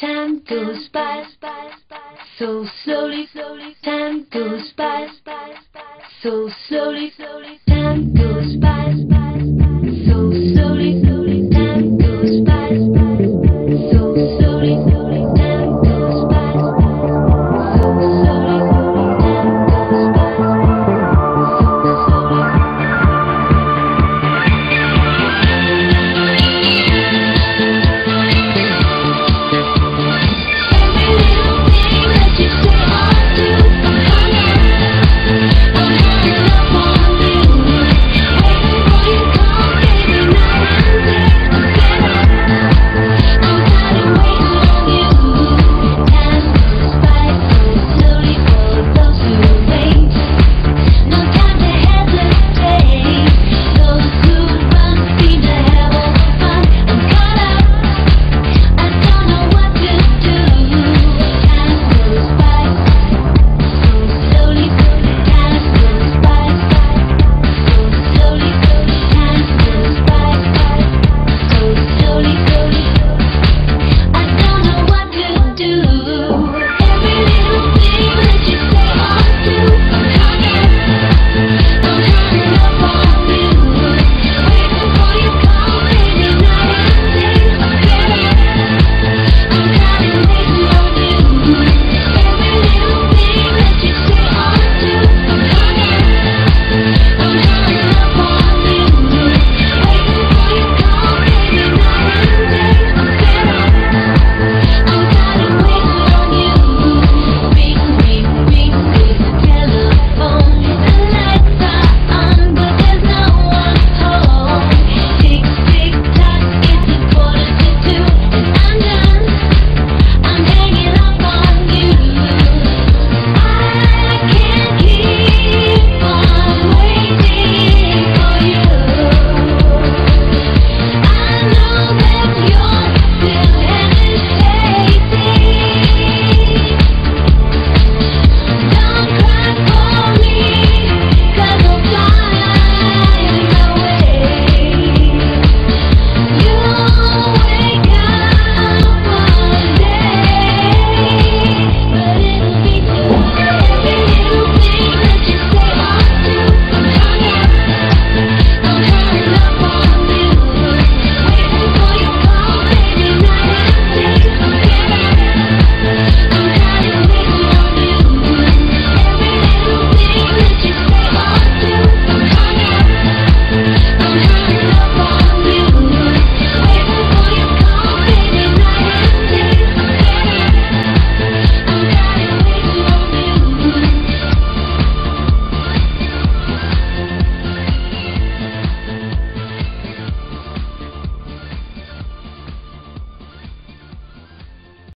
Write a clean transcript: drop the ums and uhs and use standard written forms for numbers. Time goes by so slowly, time goes by so slowly.